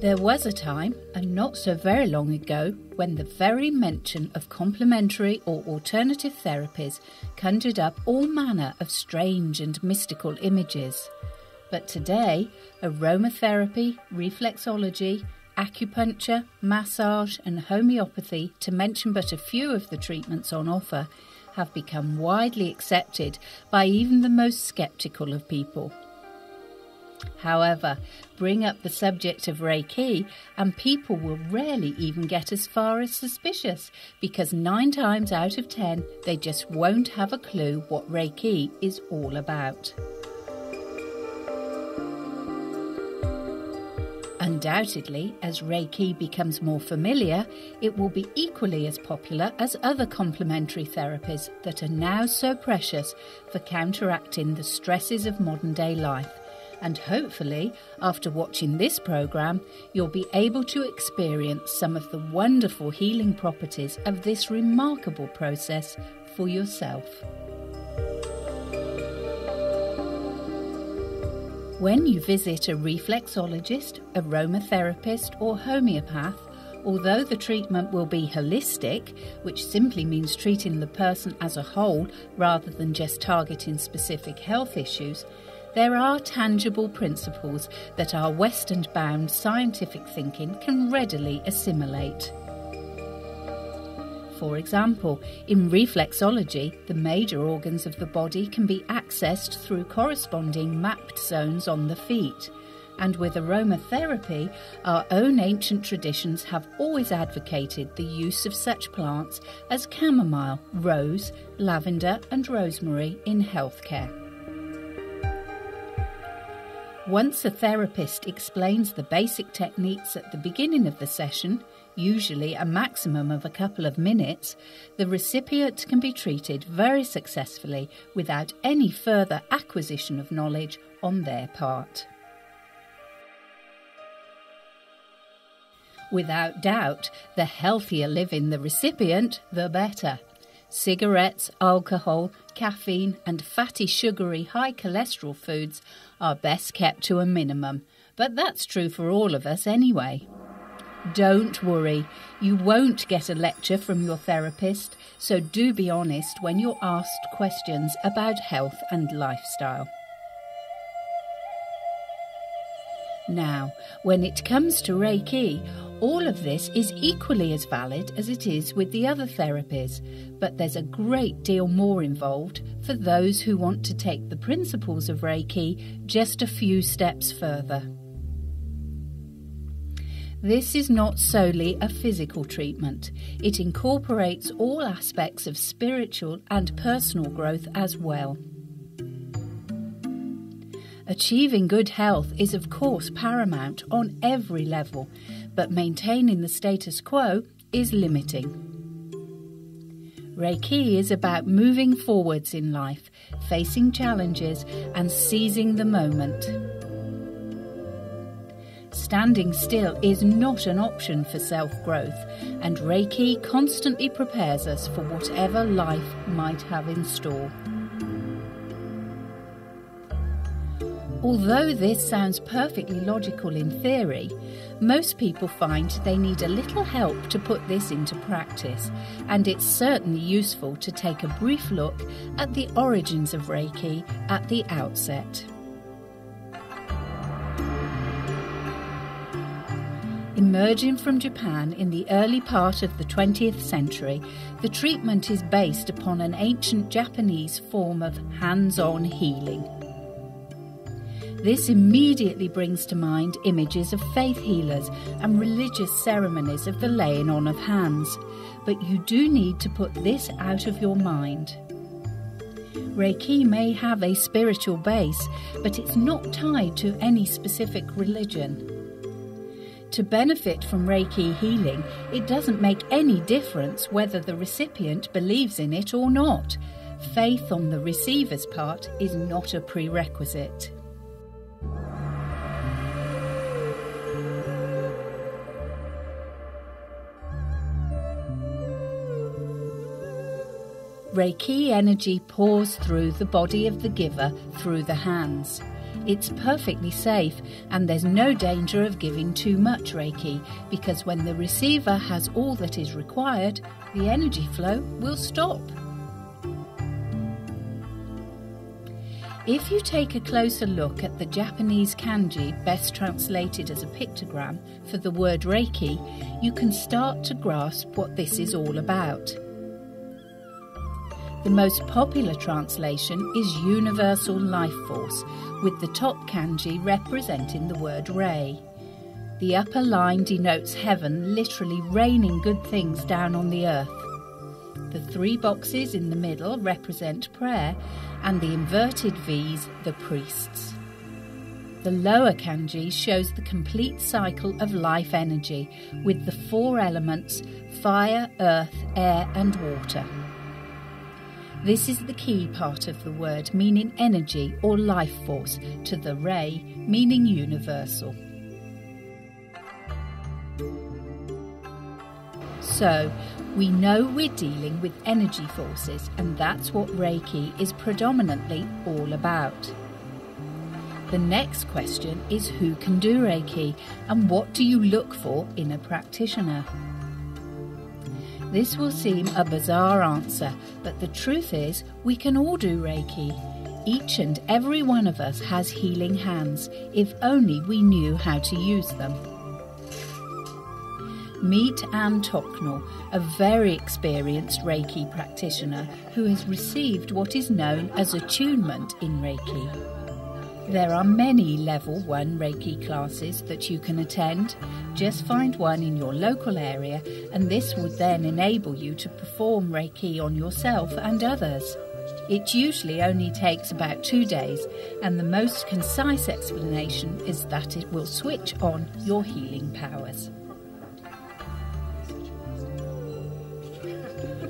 There was a time, and not so very long ago, when the very mention of complementary or alternative therapies conjured up all manner of strange and mystical images. But today, aromatherapy, reflexology, acupuncture, massage and homeopathy, to mention but a few of the treatments on offer, have become widely accepted by even the most sceptical of people. However, bring up the subject of Reiki and people will rarely even get as far as suspicious, because 9 times out of 10 they just won't have a clue what Reiki is all about. Undoubtedly, as Reiki becomes more familiar, it will be equally as popular as other complementary therapies that are now so precious for counteracting the stresses of modern-day life. And hopefully, after watching this programme, you'll be able to experience some of the wonderful healing properties of this remarkable process for yourself. When you visit a reflexologist, aromatherapist or homeopath, although the treatment will be holistic, which simply means treating the person as a whole rather than just targeting specific health issues, there are tangible principles that our Western-bound scientific thinking can readily assimilate. For example, in reflexology, the major organs of the body can be accessed through corresponding mapped zones on the feet. And with aromatherapy, our own ancient traditions have always advocated the use of such plants as chamomile, rose, lavender and rosemary in healthcare. Once a therapist explains the basic techniques at the beginning of the session, usually a maximum of a couple of minutes, the recipient can be treated very successfully without any further acquisition of knowledge on their part. Without doubt, the healthier living the recipient, the better. Cigarettes, alcohol, caffeine and fatty, sugary, high cholesterol foods are best kept to a minimum, but that's true for all of us anyway. Don't worry, you won't get a lecture from your therapist, so do be honest when you're asked questions about health and lifestyle. Now, when it comes to Reiki, all of this is equally as valid as it is with the other therapies, but there's a great deal more involved for those who want to take the principles of Reiki just a few steps further. This is not solely a physical treatment. It incorporates all aspects of spiritual and personal growth as well. Achieving good health is of course paramount on every level, but maintaining the status quo is limiting. Reiki is about moving forwards in life, facing challenges and seizing the moment. Standing still is not an option for self-growth, and Reiki constantly prepares us for whatever life might have in store. Although this sounds perfectly logical in theory, most people find they need a little help to put this into practice, and it's certainly useful to take a brief look at the origins of Reiki at the outset. Emerging from Japan in the early part of the 20th century, the treatment is based upon an ancient Japanese form of hands-on healing. This immediately brings to mind images of faith healers and religious ceremonies of the laying on of hands, but you do need to put this out of your mind. Reiki may have a spiritual base, but it's not tied to any specific religion. To benefit from Reiki healing, it doesn't make any difference whether the recipient believes in it or not. Faith on the receiver's part is not a prerequisite. Reiki energy pours through the body of the giver through the hands. It's perfectly safe, and there's no danger of giving too much Reiki, because when the receiver has all that is required, the energy flow will stop. If you take a closer look at the Japanese kanji, best translated as a pictogram, for the word Reiki, you can start to grasp what this is all about. The most popular translation is universal life force, with the top kanji representing the word Rei. The upper line denotes heaven literally raining good things down on the earth. The three boxes in the middle represent prayer, and the inverted V's, the priests. The lower kanji shows the complete cycle of life energy, with the four elements, fire, earth, air and water. This is the key part of the word, meaning energy or life force, to the Rei, meaning universal. So, we know we're dealing with energy forces, and that's what Reiki is predominantly all about. The next question is, who can do Reiki, and what do you look for in a practitioner? This will seem a bizarre answer, but the truth is, we can all do Reiki. Each and every one of us has healing hands, if only we knew how to use them. Meet Ann Tocknell, a very experienced Reiki practitioner who has received what is known as attunement in Reiki. There are many Level 1 Reiki classes that you can attend. Just find one in your local area, and this would then enable you to perform Reiki on yourself and others. It usually only takes about 2 days, and the most concise explanation is that it will switch on your healing powers.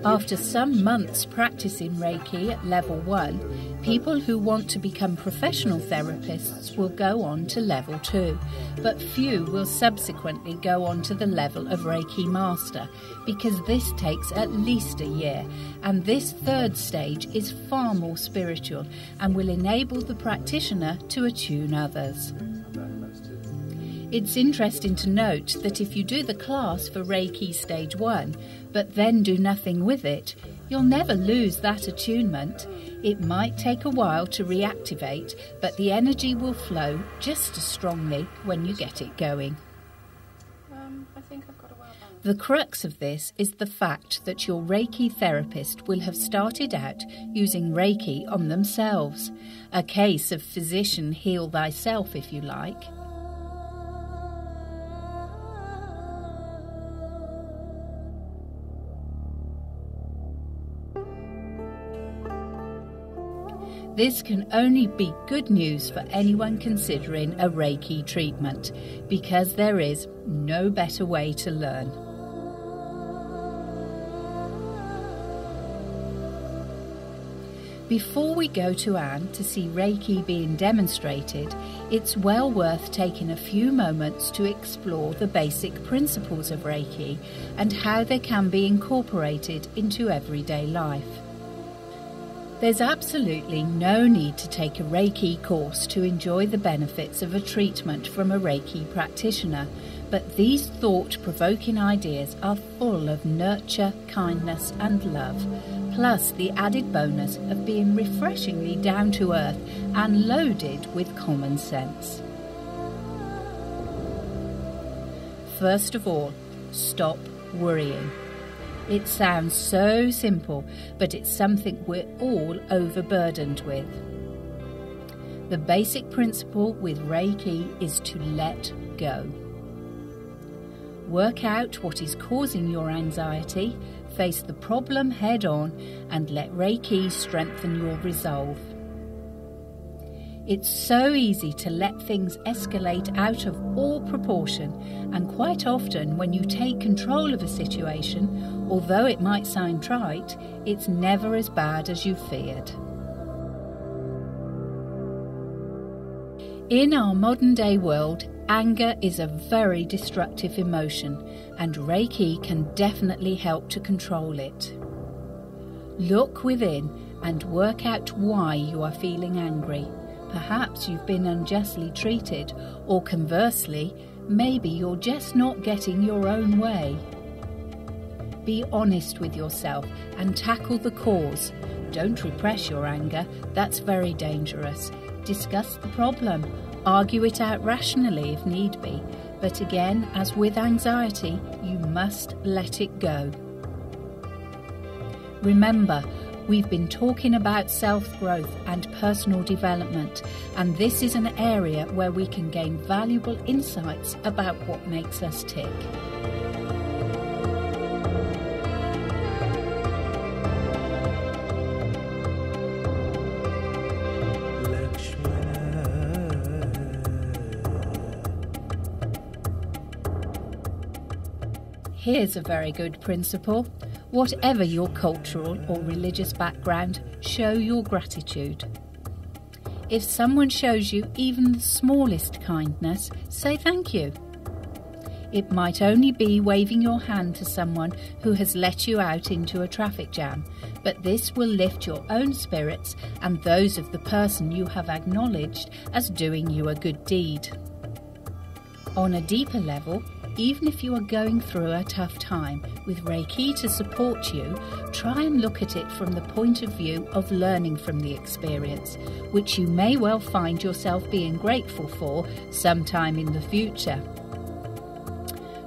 After some months practicing Reiki at Level 1, people who want to become professional therapists will go on to Level 2, but few will subsequently go on to the level of Reiki Master, because this takes at least a year, and this third stage is far more spiritual and will enable the practitioner to attune others. It's interesting to note that if you do the class for Reiki Stage 1, but then do nothing with it, you'll never lose that attunement. It might take a while to reactivate, but the energy will flow just as strongly when you get it going. The crux of this is the fact that your Reiki therapist will have started out using Reiki on themselves. A case of physician heal thyself, if you like. This can only be good news for anyone considering a Reiki treatment, because there is no better way to learn. Before we go to Ann to see Reiki being demonstrated, it's well worth taking a few moments to explore the basic principles of Reiki and how they can be incorporated into everyday life. There's absolutely no need to take a Reiki course to enjoy the benefits of a treatment from a Reiki practitioner, but these thought-provoking ideas are full of nurture, kindness and love, plus the added bonus of being refreshingly down-to-earth and loaded with common sense. First of all, stop worrying. It sounds so simple, but it's something we're all overburdened with. The basic principle with Reiki is to let go. Work out what is causing your anxiety, face the problem head on, and let Reiki strengthen your resolve. It's so easy to let things escalate out of all proportion, and quite often when you take control of a situation, although it might sound trite, it's never as bad as you feared. In our modern-day world, anger is a very destructive emotion, and Reiki can definitely help to control it. Look within and work out why you are feeling angry. Perhaps you've been unjustly treated, or conversely, maybe you're just not getting your own way. Be honest with yourself and tackle the cause. Don't repress your anger, that's very dangerous. Discuss the problem, argue it out rationally if need be, but again, as with anxiety, you must let it go. Remember, we've been talking about self-growth and personal development, and this is an area where we can gain valuable insights about what makes us tick. Here's a very good principle. Whatever your cultural or religious background, show your gratitude. If someone shows you even the smallest kindness, say thank you. It might only be waving your hand to someone who has let you out into a traffic jam, but this will lift your own spirits and those of the person you have acknowledged as doing you a good deed. On a deeper level, even if you are going through a tough time, with Reiki to support you, try and look at it from the point of view of learning from the experience, which you may well find yourself being grateful for sometime in the future.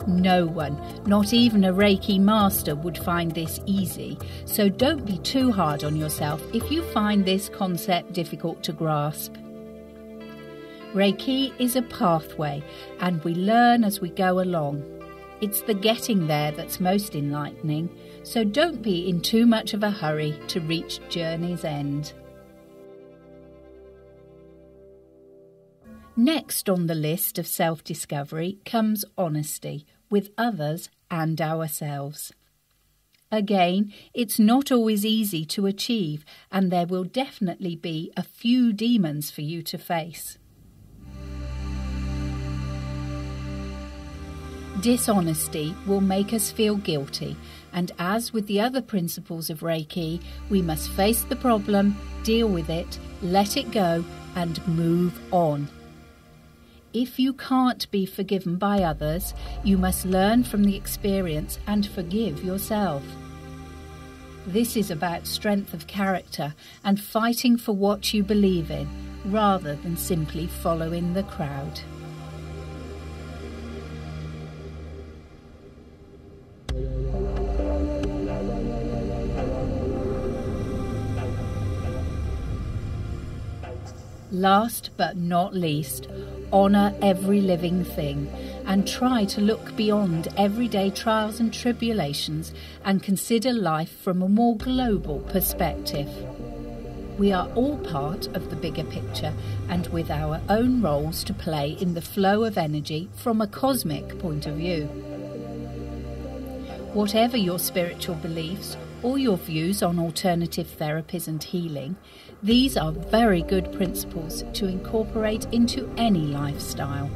No one, not even a Reiki master, would find this easy, so don't be too hard on yourself if you find this concept difficult to grasp. Reiki is a pathway, and we learn as we go along. It's the getting there that's most enlightening, so don't be in too much of a hurry to reach journey's end. Next on the list of self-discovery comes honesty with others and ourselves. Again, it's not always easy to achieve, and there will definitely be a few demons for you to face. Dishonesty will make us feel guilty, and as with the other principles of Reiki, we must face the problem, deal with it, let it go, and move on. If you can't be forgiven by others, you must learn from the experience and forgive yourself. This is about strength of character and fighting for what you believe in, rather than simply following the crowd. Last but not least, honour every living thing and try to look beyond everyday trials and tribulations and consider life from a more global perspective. We are all part of the bigger picture and with our own roles to play in the flow of energy from a cosmic point of view. Whatever your spiritual beliefs or your views on alternative therapies and healing, these are very good principles to incorporate into any lifestyle.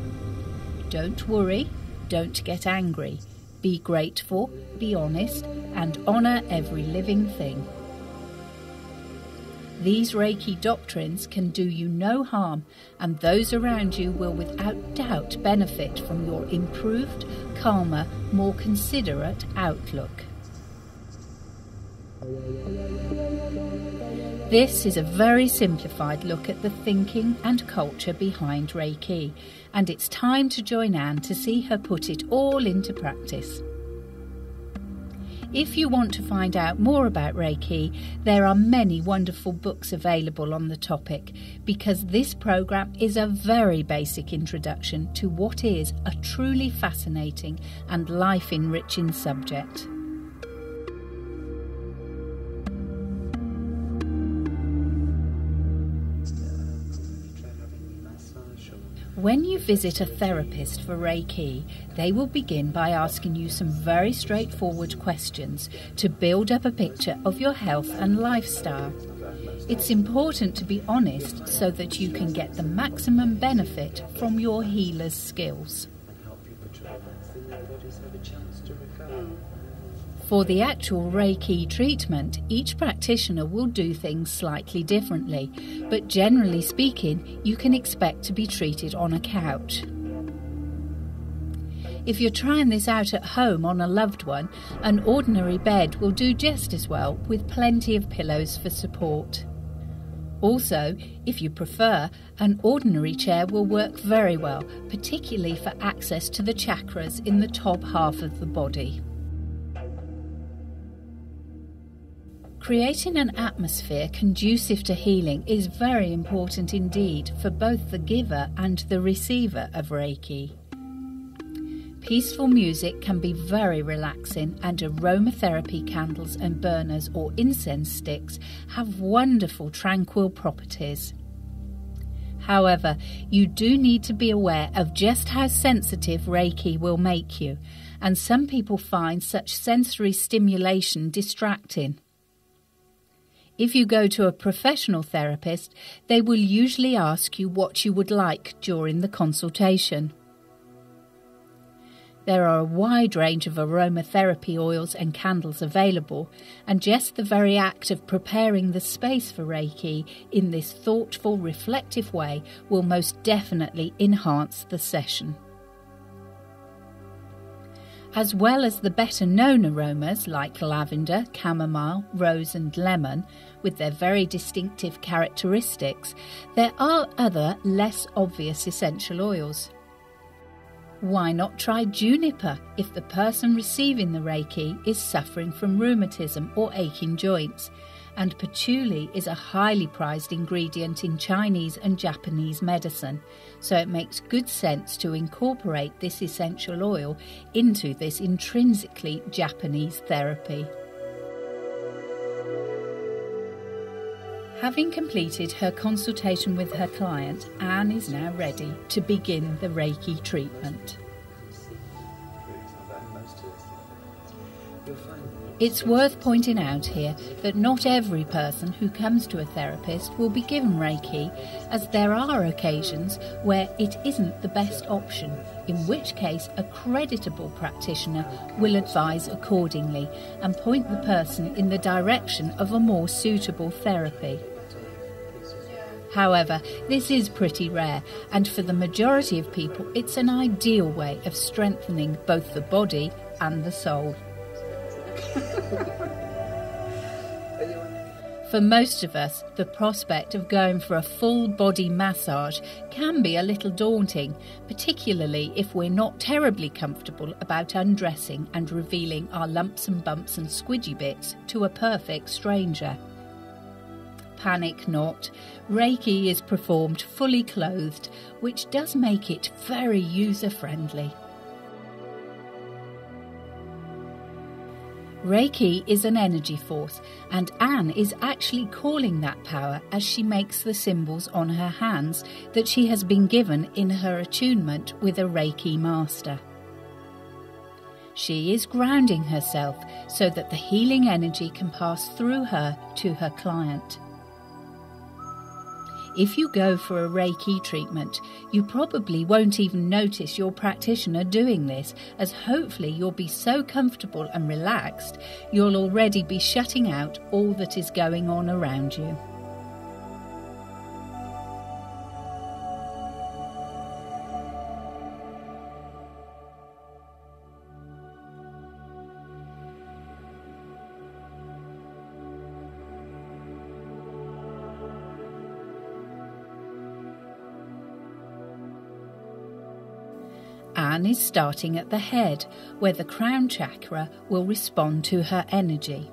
Don't worry, don't get angry. Be grateful, be honest, and honour every living thing. These Reiki doctrines can do you no harm, and those around you will without doubt benefit from your improved, calmer, more considerate outlook. This is a very simplified look at the thinking and culture behind Reiki, and it's time to join Ann to see her put it all into practice. If you want to find out more about Reiki, there are many wonderful books available on the topic, because this program is a very basic introduction to what is a truly fascinating and life-enriching subject. When you visit a therapist for Reiki, they will begin by asking you some very straightforward questions to build up a picture of your health and lifestyle. It's important to be honest so that you can get the maximum benefit from your healer's skills. For the actual Reiki treatment, each practitioner will do things slightly differently, but generally speaking, you can expect to be treated on a couch. If you're trying this out at home on a loved one, an ordinary bed will do just as well with plenty of pillows for support. Also, if you prefer, an ordinary chair will work very well, particularly for access to the chakras in the top half of the body. Creating an atmosphere conducive to healing is very important indeed for both the giver and the receiver of Reiki. Peaceful music can be very relaxing, and aromatherapy candles and burners or incense sticks have wonderful tranquil properties. However, you do need to be aware of just how sensitive Reiki will make you, and some people find such sensory stimulation distracting. If you go to a professional therapist, they will usually ask you what you would like during the consultation. There are a wide range of aromatherapy oils and candles available, and just the very act of preparing the space for Reiki in this thoughtful, reflective way will most definitely enhance the session. As well as the better-known aromas like lavender, chamomile, rose and lemon, with their very distinctive characteristics, there are other less obvious essential oils. Why not try juniper if the person receiving the Reiki is suffering from rheumatism or aching joints? And patchouli is a highly prized ingredient in Chinese and Japanese medicine, so it makes good sense to incorporate this essential oil into this intrinsically Japanese therapy. Having completed her consultation with her client, Ann is now ready to begin the Reiki treatment. It's worth pointing out here that not every person who comes to a therapist will be given Reiki, as there are occasions where it isn't the best option, in which case a creditable practitioner will advise accordingly and point the person in the direction of a more suitable therapy. However, this is pretty rare, and for the majority of people it's an ideal way of strengthening both the body and the soul. For most of us, the prospect of going for a full-body massage can be a little daunting, particularly if we're not terribly comfortable about undressing and revealing our lumps and bumps and squidgy bits to a perfect stranger. Panic not, Reiki is performed fully clothed, which does make it very user-friendly. Reiki is an energy force, and Ann is actually calling that power as she makes the symbols on her hands that she has been given in her attunement with a Reiki master. She is grounding herself so that the healing energy can pass through her to her client. If you go for a Reiki treatment, you probably won't even notice your practitioner doing this, as hopefully you'll be so comfortable and relaxed, you'll already be shutting out all that is going on around you. Ann is starting at the head, where the crown chakra will respond to her energy.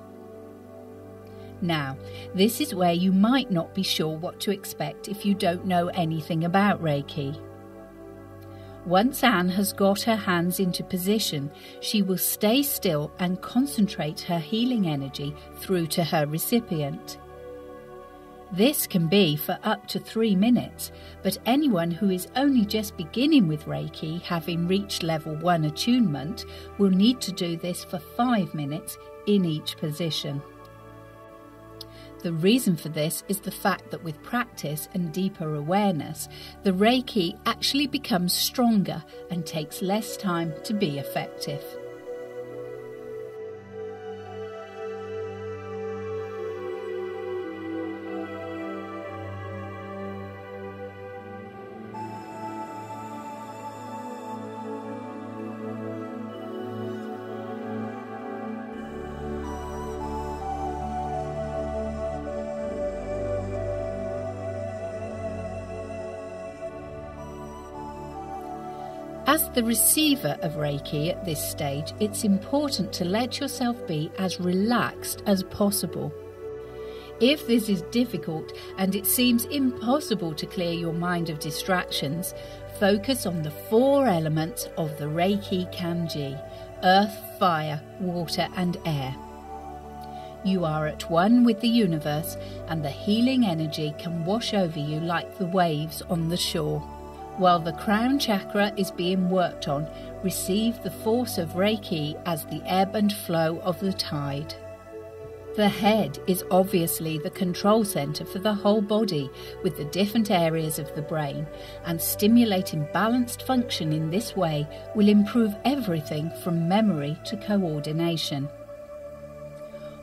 Now, this is where you might not be sure what to expect if you don't know anything about Reiki. Once Ann has got her hands into position, she will stay still and concentrate her healing energy through to her recipient. This can be for up to 3 minutes, but anyone who is only just beginning with Reiki, having reached level 1 attunement, will need to do this for 5 minutes in each position. The reason for this is the fact that with practice and deeper awareness, the Reiki actually becomes stronger and takes less time to be effective. As the receiver of Reiki at this stage, it's important to let yourself be as relaxed as possible. If this is difficult and it seems impossible to clear your mind of distractions, focus on the four elements of the Reiki Kanji: earth, fire, water and air. You are at one with the universe, and the healing energy can wash over you like the waves on the shore. While the crown chakra is being worked on, receive the force of Reiki as the ebb and flow of the tide. The head is obviously the control center for the whole body, with the different areas of the brain, and stimulating balanced function in this way will improve everything from memory to coordination.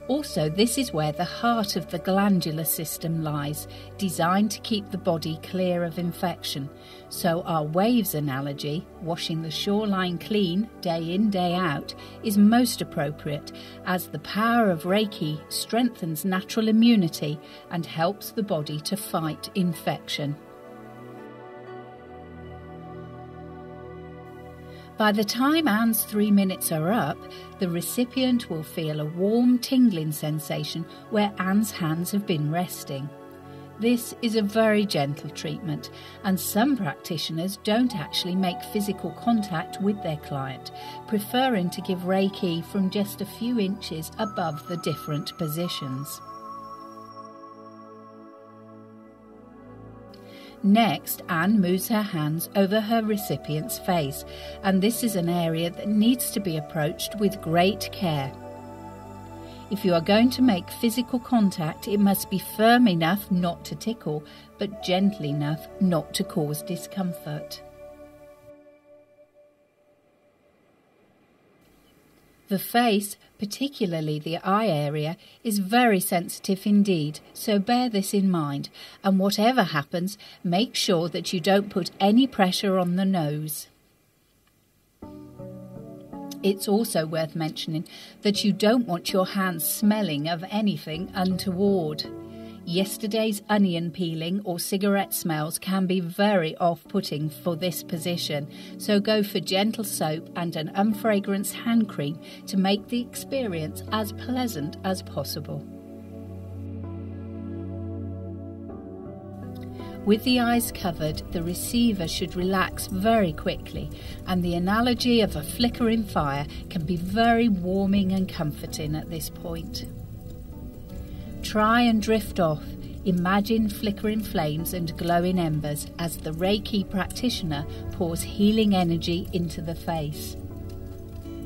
Also, this is where the heart of the glandular system lies, designed to keep the body clear of infection. So our waves analogy, washing the shoreline clean day in, day out, is most appropriate, as the power of Reiki strengthens natural immunity and helps the body to fight infection. By the time Ann's 3 minutes are up, the recipient will feel a warm tingling sensation where Ann's hands have been resting. This is a very gentle treatment, and some practitioners don't actually make physical contact with their client, preferring to give Reiki from just a few inches above the different positions. Next, Ann moves her hands over her recipient's face, and this is an area that needs to be approached with great care. If you are going to make physical contact, it must be firm enough not to tickle, but gentle enough not to cause discomfort. The face, particularly the eye area, is very sensitive indeed, so bear this in mind, and whatever happens, make sure that you don't put any pressure on the nose. It's also worth mentioning that you don't want your hands smelling of anything untoward. Yesterday's onion peeling or cigarette smells can be very off-putting for this position, so go for gentle soap and an unfragranced hand cream to make the experience as pleasant as possible. With the eyes covered, the receiver should relax very quickly, and the analogy of a flickering fire can be very warming and comforting at this point. Try and drift off. Imagine flickering flames and glowing embers as the Reiki practitioner pours healing energy into the face.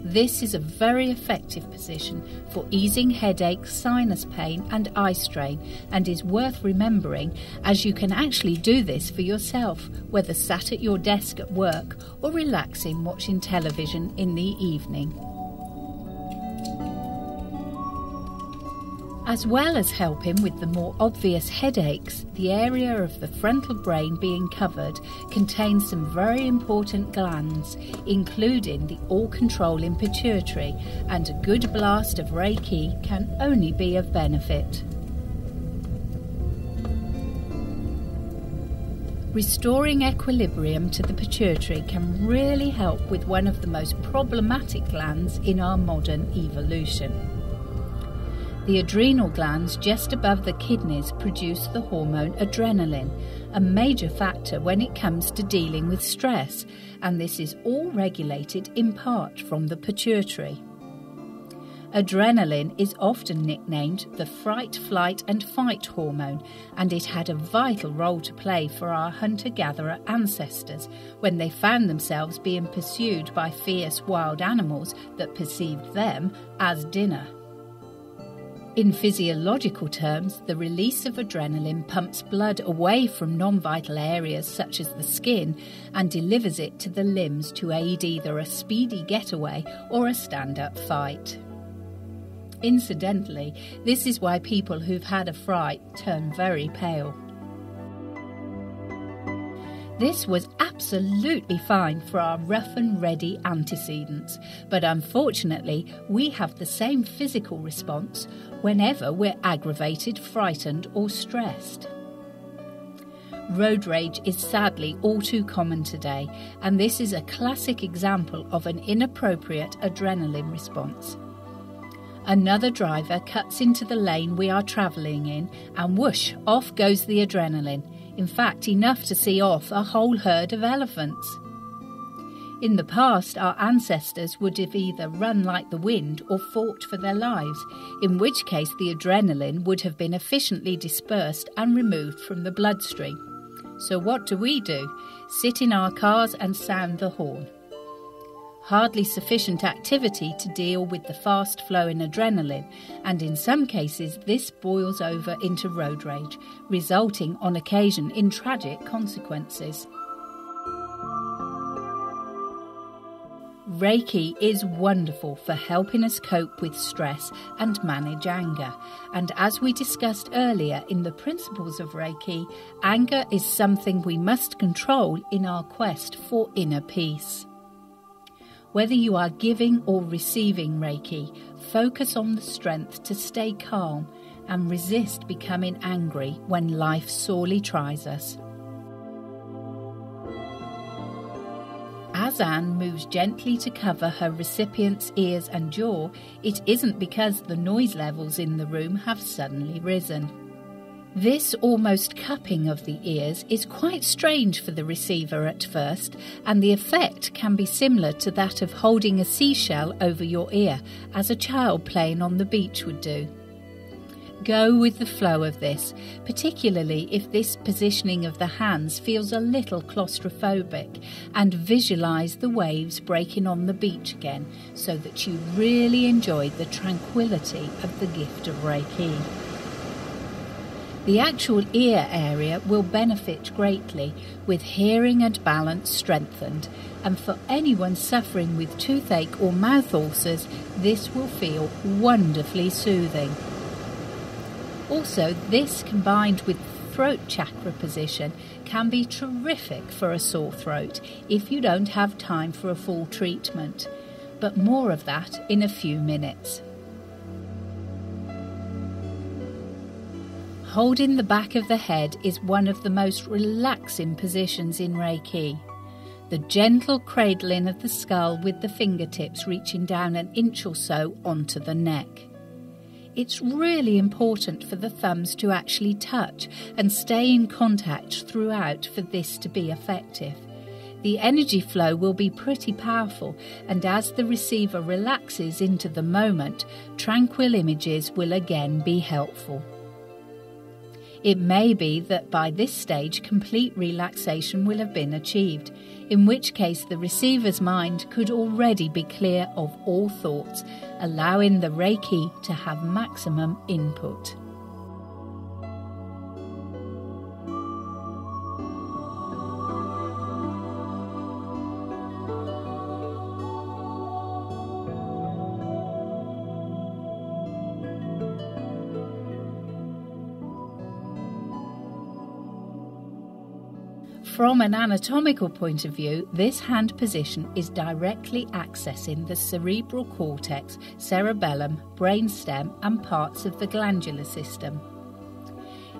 This is a very effective position for easing headaches, sinus pain and eye strain, and is worth remembering, as you can actually do this for yourself, whether sat at your desk at work or relaxing watching television in the evening. As well as helping with the more obvious headaches, the area of the frontal brain being covered contains some very important glands, including the all-controlling pituitary, and a good blast of Reiki can only be of benefit. Restoring equilibrium to the pituitary can really help with one of the most problematic glands in our modern evolution. The adrenal glands just above the kidneys produce the hormone adrenaline, a major factor when it comes to dealing with stress, and this is all regulated in part from the pituitary. Adrenaline is often nicknamed the fright, flight and fight hormone, and it had a vital role to play for our hunter-gatherer ancestors when they found themselves being pursued by fierce wild animals that perceived them as dinner. In physiological terms, the release of adrenaline pumps blood away from non-vital areas such as the skin and delivers it to the limbs to aid either a speedy getaway or a stand-up fight. Incidentally, this is why people who've had a fright turn very pale. This was absolutely fine for our rough and ready antecedents, but unfortunately we have the same physical response whenever we're aggravated, frightened or stressed. Road rage is sadly all too common today, and this is a classic example of an inappropriate adrenaline response. Another driver cuts into the lane we are travelling in and whoosh, off goes the adrenaline. In fact, enough to see off a whole herd of elephants. In the past, our ancestors would have either run like the wind or fought for their lives, in which case the adrenaline would have been efficiently dispersed and removed from the bloodstream. So what do? Sit in our cars and sound the horn. Hardly sufficient activity to deal with the fast flowing adrenaline, and in some cases this boils over into road rage, resulting on occasion in tragic consequences. Reiki is wonderful for helping us cope with stress and manage anger, and as we discussed earlier in the principles of Reiki, anger is something we must control in our quest for inner peace. Whether you are giving or receiving Reiki, focus on the strength to stay calm and resist becoming angry when life sorely tries us. As Ann moves gently to cover her recipient's ears and jaw, it isn't because the noise levels in the room have suddenly risen. This almost cupping of the ears is quite strange for the receiver at first, and the effect can be similar to that of holding a seashell over your ear, as a child playing on the beach would do. Go with the flow of this, particularly if this positioning of the hands feels a little claustrophobic, and visualise the waves breaking on the beach again, so that you really enjoy the tranquility of the gift of Reiki. The actual ear area will benefit greatly, with hearing and balance strengthened, and for anyone suffering with toothache or mouth ulcers, this will feel wonderfully soothing. Also, this combined with the throat chakra position can be terrific for a sore throat if you don't have time for a full treatment, but more of that in a few minutes. Holding the back of the head is one of the most relaxing positions in Reiki. The gentle cradling of the skull with the fingertips reaching down an inch or so onto the neck. It's really important for the thumbs to actually touch and stay in contact throughout for this to be effective. The energy flow will be pretty powerful, and as the receiver relaxes into the moment, tranquil images will again be helpful. It may be that by this stage complete relaxation will have been achieved, in which case the receiver's mind could already be clear of all thoughts, allowing the Reiki to have maximum input. From an anatomical point of view, this hand position is directly accessing the cerebral cortex, cerebellum, brainstem, and parts of the glandular system.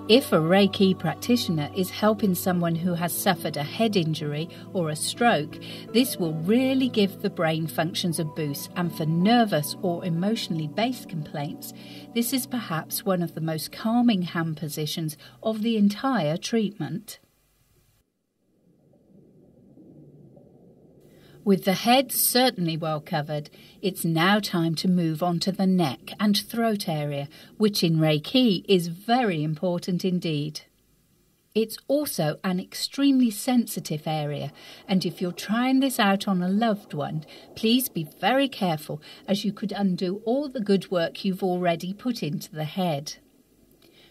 If a Reiki practitioner is helping someone who has suffered a head injury or a stroke, this will really give the brain functions a boost, and for nervous or emotionally based complaints, this is perhaps one of the most calming hand positions of the entire treatment. With the head certainly well covered, it's now time to move on to the neck and throat area, which in Reiki is very important indeed. It's also an extremely sensitive area, and if you're trying this out on a loved one, please be very careful, as you could undo all the good work you've already put into the head.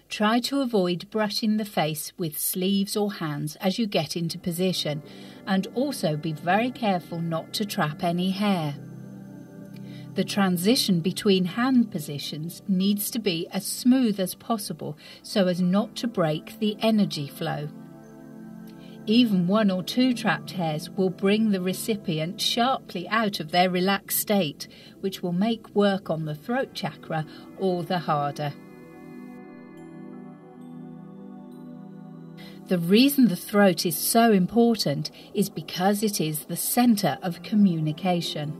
Try to avoid brushing the face with sleeves or hands as you get into position, and also be very careful not to trap any hair. The transition between hand positions needs to be as smooth as possible so as not to break the energy flow. Even one or two trapped hairs will bring the recipient sharply out of their relaxed state, which will make work on the throat chakra all the harder. The reason the throat is so important is because it is the center of communication.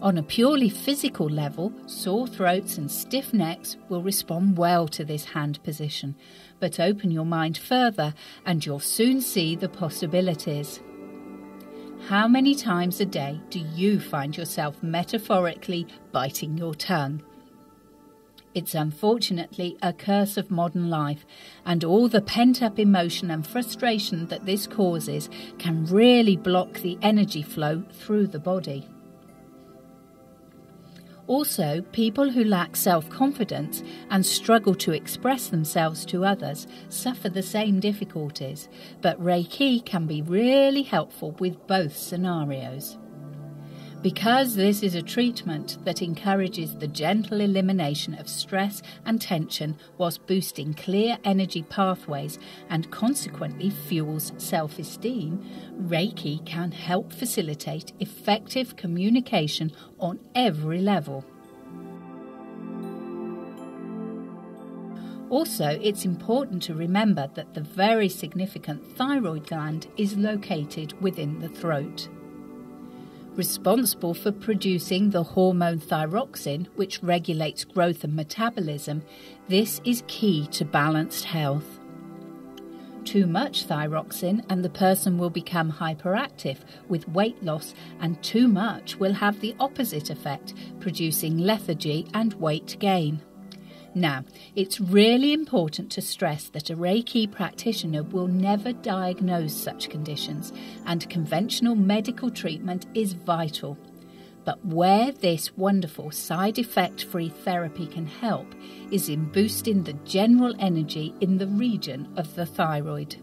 On a purely physical level, sore throats and stiff necks will respond well to this hand position, but open your mind further and you'll soon see the possibilities. How many times a day do you find yourself metaphorically biting your tongue? It's unfortunately a curse of modern life, and all the pent-up emotion and frustration that this causes can really block the energy flow through the body. Also, people who lack self-confidence and struggle to express themselves to others suffer the same difficulties, but Reiki can be really helpful with both scenarios. Because this is a treatment that encourages the gentle elimination of stress and tension whilst boosting clear energy pathways and consequently fuels self-esteem, Reiki can help facilitate effective communication on every level. Also, it's important to remember that the very significant thyroid gland is located within the throat, responsible for producing the hormone thyroxine, which regulates growth and metabolism. This is key to balanced health. Too much thyroxine and the person will become hyperactive with weight loss, and too much will have the opposite effect, producing lethargy and weight gain. Now, it's really important to stress that a Reiki practitioner will never diagnose such conditions, and conventional medical treatment is vital. But where this wonderful side effect-free therapy can help is in boosting the general energy in the region of the thyroid.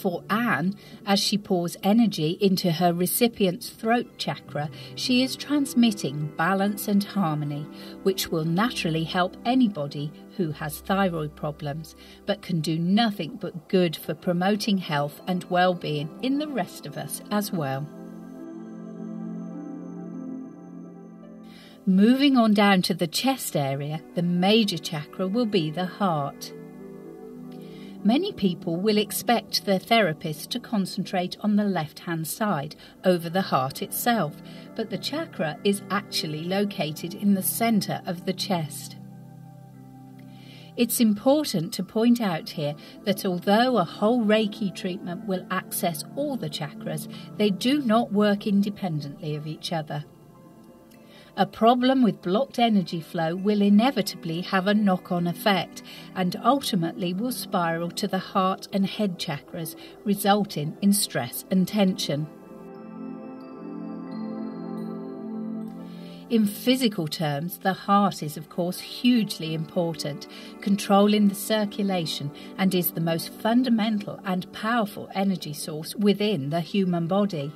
For Ann, as she pours energy into her recipient's throat chakra, she is transmitting balance and harmony, which will naturally help anybody who has thyroid problems, but can do nothing but good for promoting health and well-being in the rest of us as well. Moving on down to the chest area, the major chakra will be the heart. Many people will expect their therapist to concentrate on the left-hand side, over the heart itself, but the chakra is actually located in the centre of the chest. It's important to point out here that although a whole Reiki treatment will access all the chakras, they do not work independently of each other. A problem with blocked energy flow will inevitably have a knock-on effect and ultimately will spiral to the heart and head chakras, resulting in stress and tension. In physical terms, the heart is of course hugely important, controlling the circulation, and is the most fundamental and powerful energy source within the human body.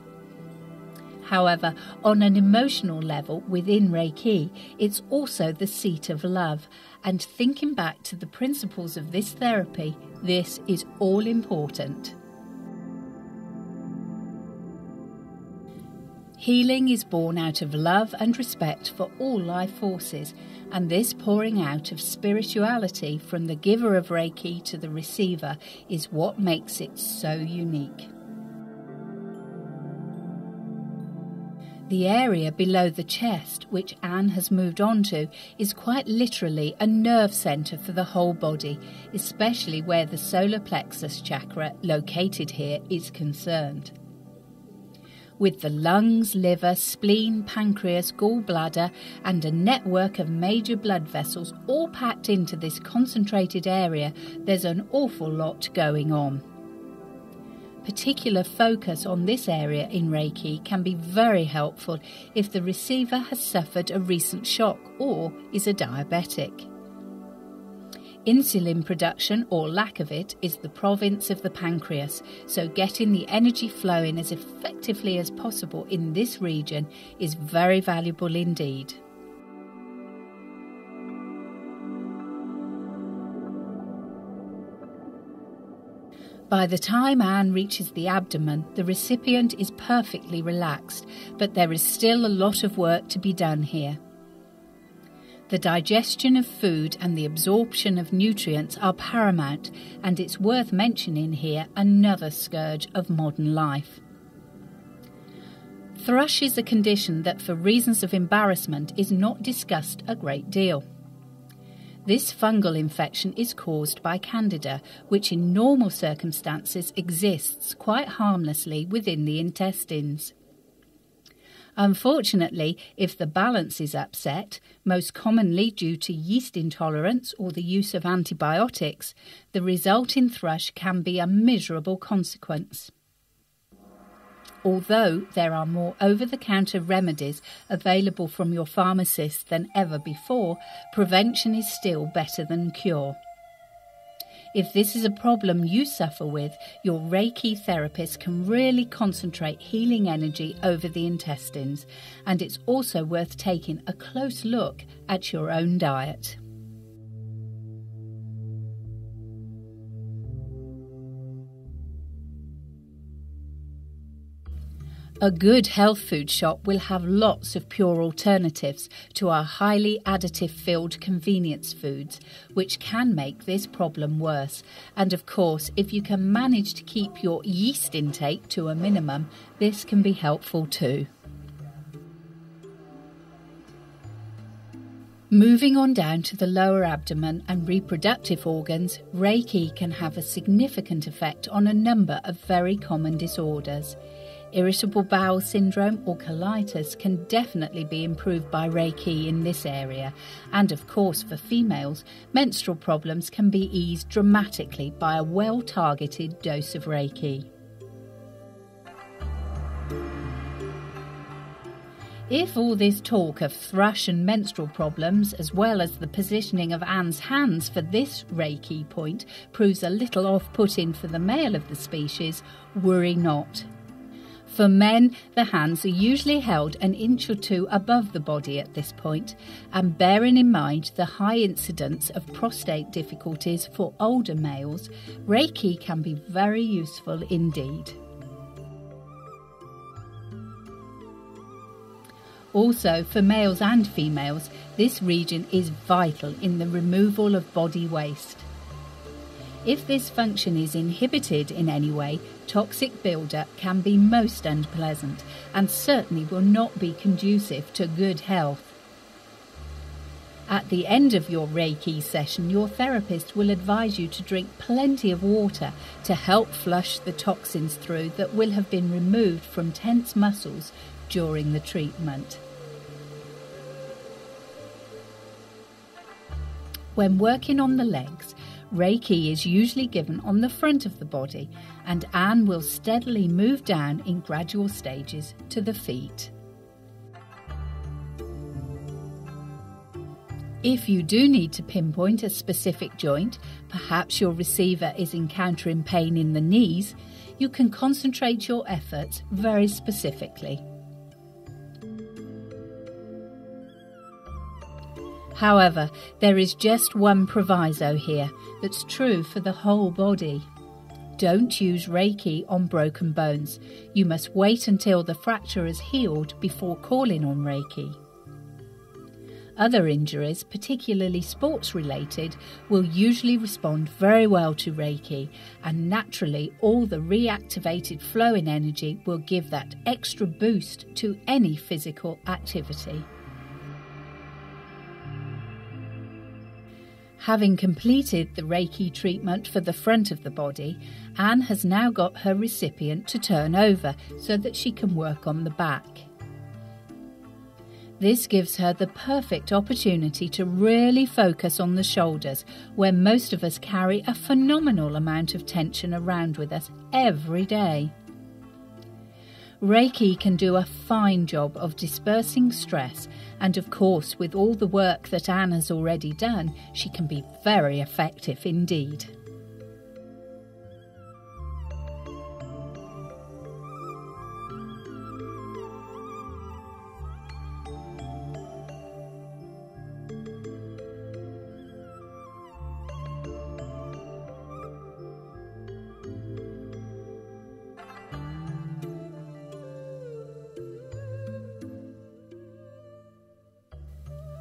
However, on an emotional level within Reiki, it's also the seat of love. And thinking back to the principles of this therapy, this is all important. Healing is born out of love and respect for all life forces, and this pouring out of spirituality from the giver of Reiki to the receiver is what makes it so unique. The area below the chest, which Ann has moved on to, is quite literally a nerve centre for the whole body, especially where the solar plexus chakra, located here, is concerned. With the lungs, liver, spleen, pancreas, gallbladder, and a network of major blood vessels all packed into this concentrated area, there's an awful lot going on. Particular focus on this area in Reiki can be very helpful if the receiver has suffered a recent shock or is a diabetic. Insulin production, or lack of it, is the province of the pancreas, so getting the energy flowing as effectively as possible in this region is very valuable indeed. By the time Ann reaches the abdomen, the recipient is perfectly relaxed, but there is still a lot of work to be done here. The digestion of food and the absorption of nutrients are paramount, and it's worth mentioning here another scourge of modern life. Thrush is a condition that, for reasons of embarrassment, is not discussed a great deal. This fungal infection is caused by Candida, which in normal circumstances exists quite harmlessly within the intestines. Unfortunately, if the balance is upset, most commonly due to yeast intolerance or the use of antibiotics, the resulting thrush can be a miserable consequence. Although there are more over-the-counter remedies available from your pharmacist than ever before, prevention is still better than cure. If this is a problem you suffer with, your Reiki therapist can really concentrate healing energy over the intestines, and it's also worth taking a close look at your own diet. A good health food shop will have lots of pure alternatives to our highly additive-filled convenience foods, which can make this problem worse. And of course, if you can manage to keep your yeast intake to a minimum, this can be helpful too. Moving on down to the lower abdomen and reproductive organs, Reiki can have a significant effect on a number of very common disorders. Irritable bowel syndrome or colitis can definitely be improved by Reiki in this area, and of course for females, menstrual problems can be eased dramatically by a well-targeted dose of Reiki. If all this talk of thrush and menstrual problems, as well as the positioning of Ann's hands for this Reiki point, proves a little off-putting for the male of the species, worry not. For men, the hands are usually held an inch or two above the body at this point, and bearing in mind the high incidence of prostate difficulties for older males, Reiki can be very useful indeed. Also, for males and females, this region is vital in the removal of body waste. If this function is inhibited in any way, toxic buildup can be most unpleasant and certainly will not be conducive to good health. At the end of your Reiki session, your therapist will advise you to drink plenty of water to help flush the toxins through that will have been removed from tense muscles during the treatment. When working on the legs, Reiki is usually given on the front of the body, and Ann will steadily move down in gradual stages to the feet. If you do need to pinpoint a specific joint, perhaps your receiver is encountering pain in the knees, you can concentrate your efforts very specifically. However, there is just one proviso here that's true for the whole body. Don't use Reiki on broken bones. You must wait until the fracture has healed before calling on Reiki. Other injuries, particularly sports-related, will usually respond very well to Reiki, and naturally all the reactivated flowing energy will give that extra boost to any physical activity. Having completed the Reiki treatment for the front of the body, Ann has now got her recipient to turn over so that she can work on the back. This gives her the perfect opportunity to really focus on the shoulders, where most of us carry a phenomenal amount of tension around with us every day. Reiki can do a fine job of dispersing stress, and of course, with all the work that Ann has already done, she can be very effective indeed.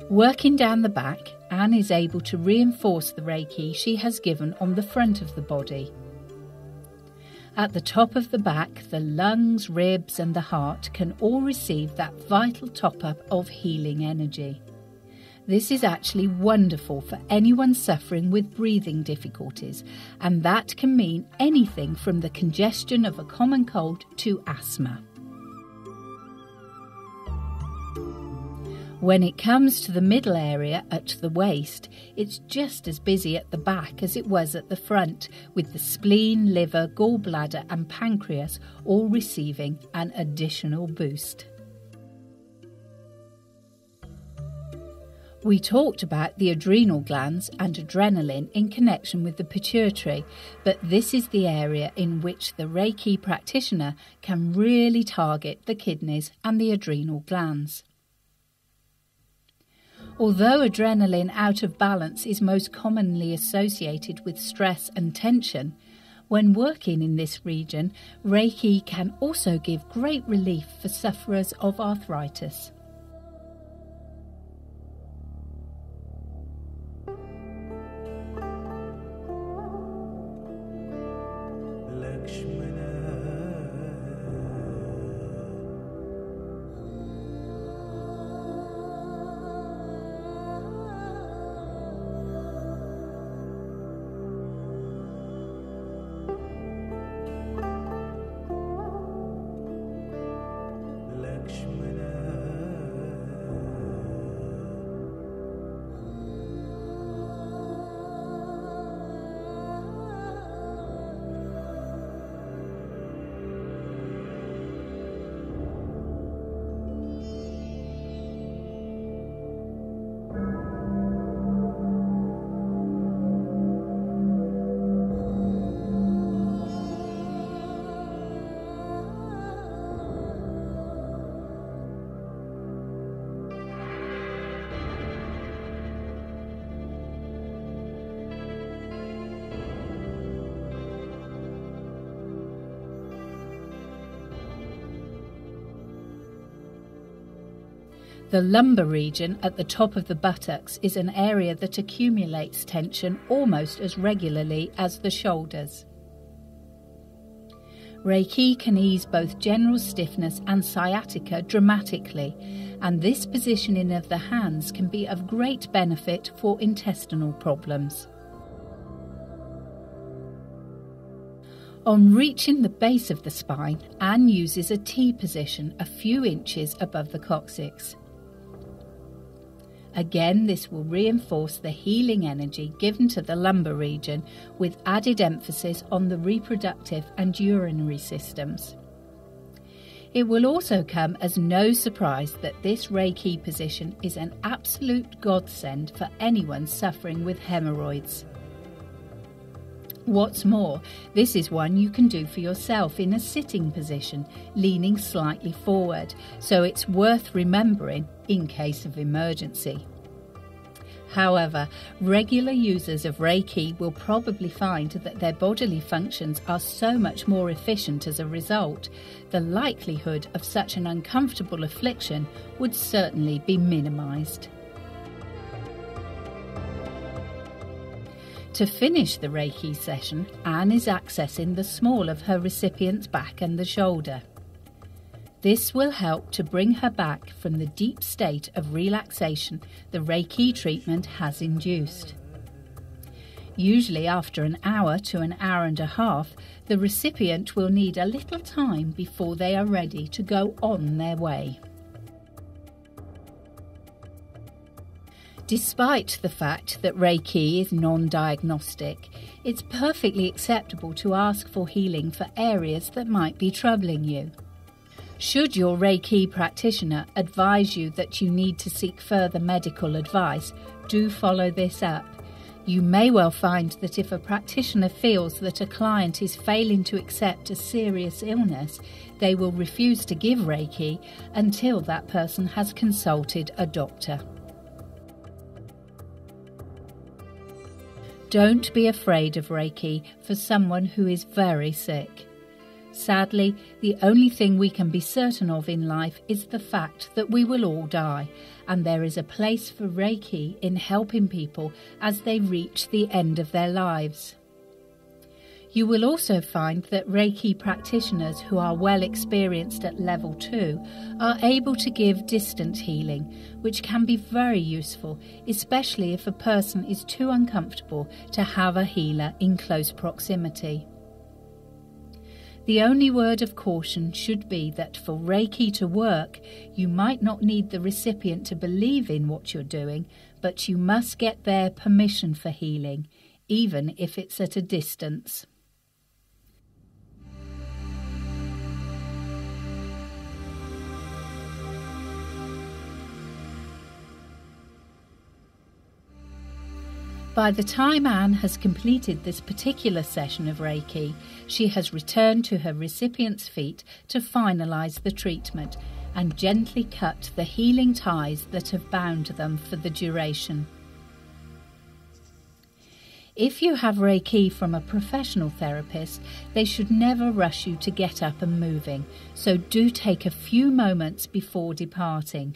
Working down the back, Ann is able to reinforce the Reiki she has given on the front of the body. At the top of the back, the lungs, ribs and the heart can all receive that vital top-up of healing energy. This is actually wonderful for anyone suffering with breathing difficulties, and that can mean anything from the congestion of a common cold to asthma. When it comes to the middle area at the waist, it's just as busy at the back as it was at the front, with the spleen, liver, gallbladder and pancreas all receiving an additional boost. We talked about the adrenal glands and adrenaline in connection with the pituitary, but this is the area in which the Reiki practitioner can really target the kidneys and the adrenal glands. Although adrenaline out of balance is most commonly associated with stress and tension, when working in this region, Reiki can also give great relief for sufferers of arthritis. The lumbar region at the top of the buttocks is an area that accumulates tension almost as regularly as the shoulders. Reiki can ease both general stiffness and sciatica dramatically, and this positioning of the hands can be of great benefit for intestinal problems. On reaching the base of the spine, Ann uses a T position a few inches above the coccyx. Again, this will reinforce the healing energy given to the lumbar region, with added emphasis on the reproductive and urinary systems. It will also come as no surprise that this Reiki position is an absolute godsend for anyone suffering with hemorrhoids. What's more, this is one you can do for yourself in a sitting position, leaning slightly forward, so it's worth remembering in case of emergency. However, regular users of Reiki will probably find that their bodily functions are so much more efficient as a result, the likelihood of such an uncomfortable affliction would certainly be minimized. To finish the Reiki session, Ann is accessing the small of her recipient's back and the shoulder. This will help to bring her back from the deep state of relaxation the Reiki treatment has induced. Usually after an hour to an hour and a half, the recipient will need a little time before they are ready to go on their way. Despite the fact that Reiki is non-diagnostic, it's perfectly acceptable to ask for healing for areas that might be troubling you. Should your Reiki practitioner advise you that you need to seek further medical advice, do follow this up. You may well find that if a practitioner feels that a client is failing to accept a serious illness, they will refuse to give Reiki until that person has consulted a doctor. Don't be afraid of Reiki for someone who is very sick. Sadly, the only thing we can be certain of in life is the fact that we will all die, and there is a place for Reiki in helping people as they reach the end of their lives. You will also find that Reiki practitioners who are well experienced at level 2 are able to give distant healing, which can be very useful, especially if a person is too uncomfortable to have a healer in close proximity. The only word of caution should be that for Reiki to work, you might not need the recipient to believe in what you're doing, but you must get their permission for healing, even if it's at a distance. By the time Ann has completed this particular session of Reiki, she has returned to her recipient's feet to finalise the treatment and gently cut the healing ties that have bound them for the duration. If you have Reiki from a professional therapist, they should never rush you to get up and moving, so do take a few moments before departing.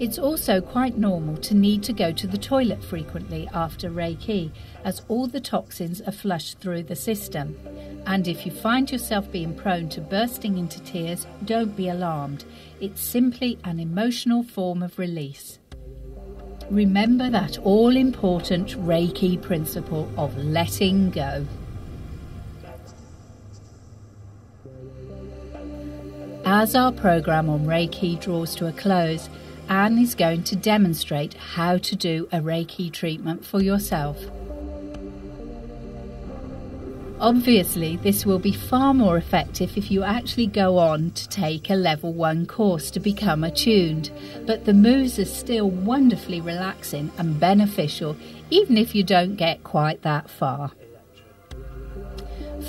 It's also quite normal to need to go to the toilet frequently after Reiki, as all the toxins are flushed through the system. And if you find yourself being prone to bursting into tears, don't be alarmed. It's simply an emotional form of release. Remember that all-important Reiki principle of letting go. As our program on Reiki draws to a close, Ann is going to demonstrate how to do a Reiki treatment for yourself. Obviously, this will be far more effective if you actually go on to take a level 1 course to become attuned, but the moves are still wonderfully relaxing and beneficial, even if you don't get quite that far.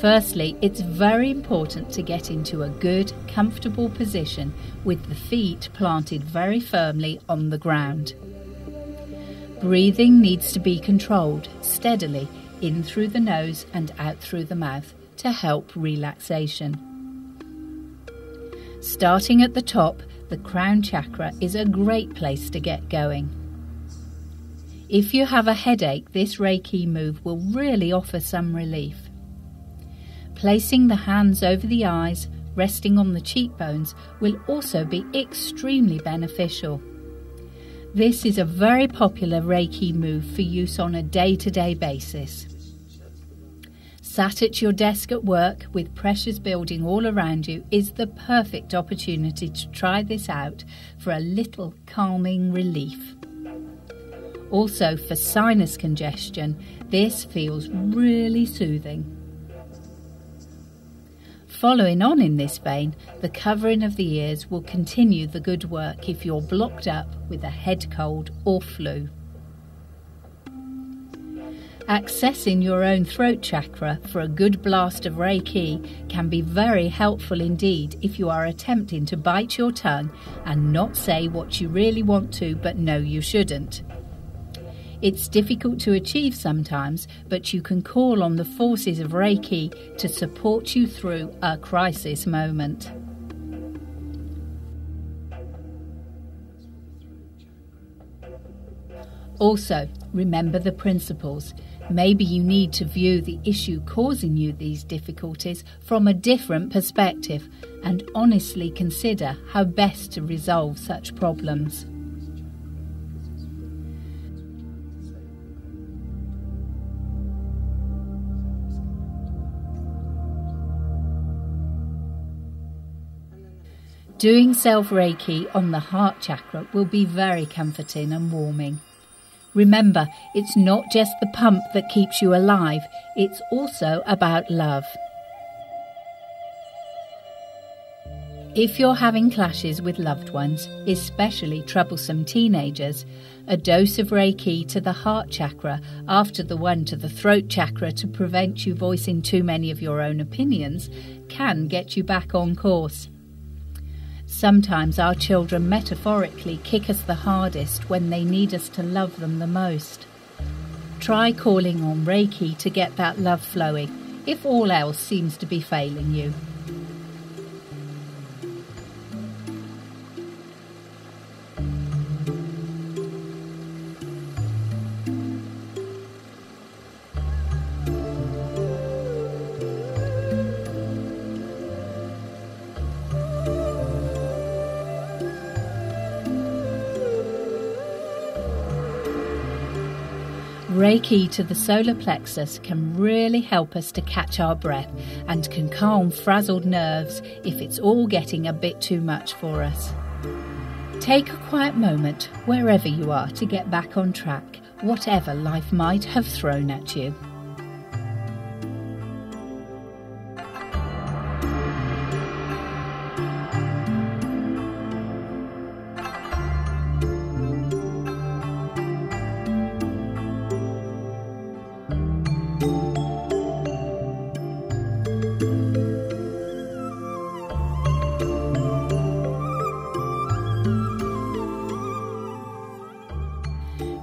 Firstly, it's very important to get into a good, comfortable position with the feet planted very firmly on the ground. Breathing needs to be controlled steadily, in through the nose and out through the mouth, to help relaxation. Starting at the top, the crown chakra is a great place to get going. If you have a headache, this Reiki move will really offer some relief. Placing the hands over the eyes, resting on the cheekbones, will also be extremely beneficial. This is a very popular Reiki move for use on a day-to-day basis. Sat at your desk at work with pressures building all around you is the perfect opportunity to try this out for a little calming relief. Also, for sinus congestion, this feels really soothing. Following on in this vein, the covering of the ears will continue the good work if you're blocked up with a head cold or flu. Accessing your own throat chakra for a good blast of Reiki can be very helpful indeed if you are attempting to bite your tongue and not say what you really want to but know you shouldn't. It's difficult to achieve sometimes, but you can call on the forces of Reiki to support you through a crisis moment. Also, remember the principles. Maybe you need to view the issue causing you these difficulties from a different perspective and honestly consider how best to resolve such problems. Doing self-Reiki on the heart chakra will be very comforting and warming. Remember, it's not just the pump that keeps you alive, it's also about love. If you're having clashes with loved ones, especially troublesome teenagers, a dose of Reiki to the heart chakra after the one to the throat chakra to prevent you voicing too many of your own opinions can get you back on course. Sometimes our children metaphorically kick us the hardest when they need us to love them the most. Try calling on Reiki to get that love flowing. if all else seems to be failing you. Reiki to the solar plexus can really help us to catch our breath and can calm frazzled nerves if it's all getting a bit too much for us. Take a quiet moment wherever you are to get back on track, whatever life might have thrown at you.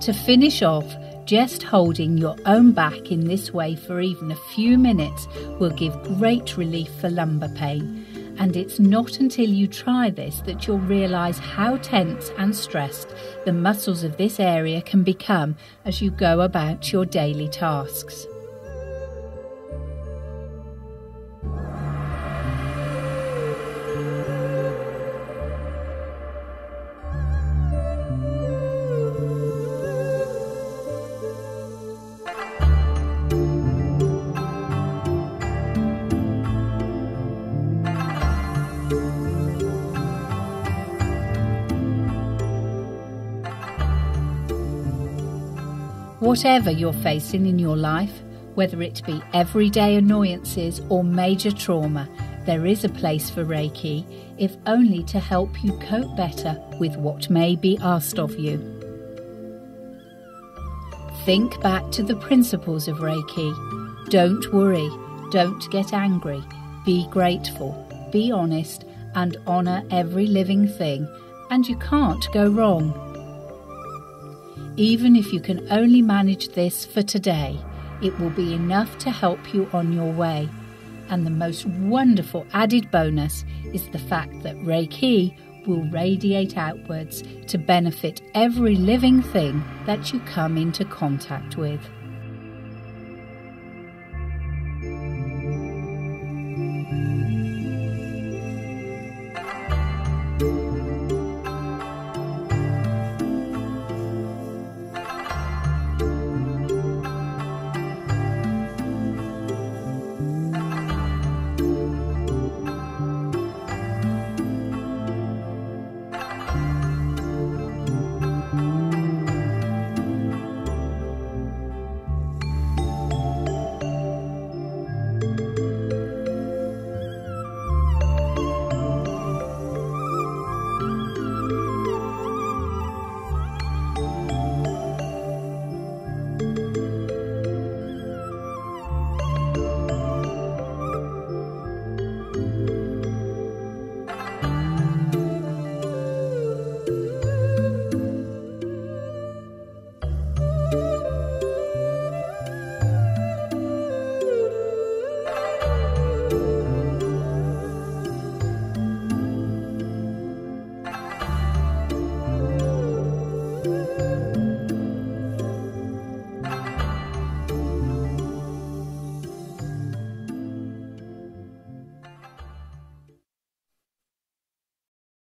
To finish off, just holding your own back in this way for even a few minutes will give great relief for lumbar pain, and it's not until you try this that you'll realise how tense and stressed the muscles of this area can become as you go about your daily tasks. Whatever you're facing in your life, whether it be everyday annoyances or major trauma, there is a place for Reiki, if only to help you cope better with what may be asked of you. Think back to the principles of Reiki. Don't worry, don't get angry, be grateful, be honest, and honour every living thing, and you can't go wrong. Even if you can only manage this for today, it will be enough to help you on your way. And the most wonderful added bonus is the fact that Reiki will radiate outwards to benefit every living thing that you come into contact with.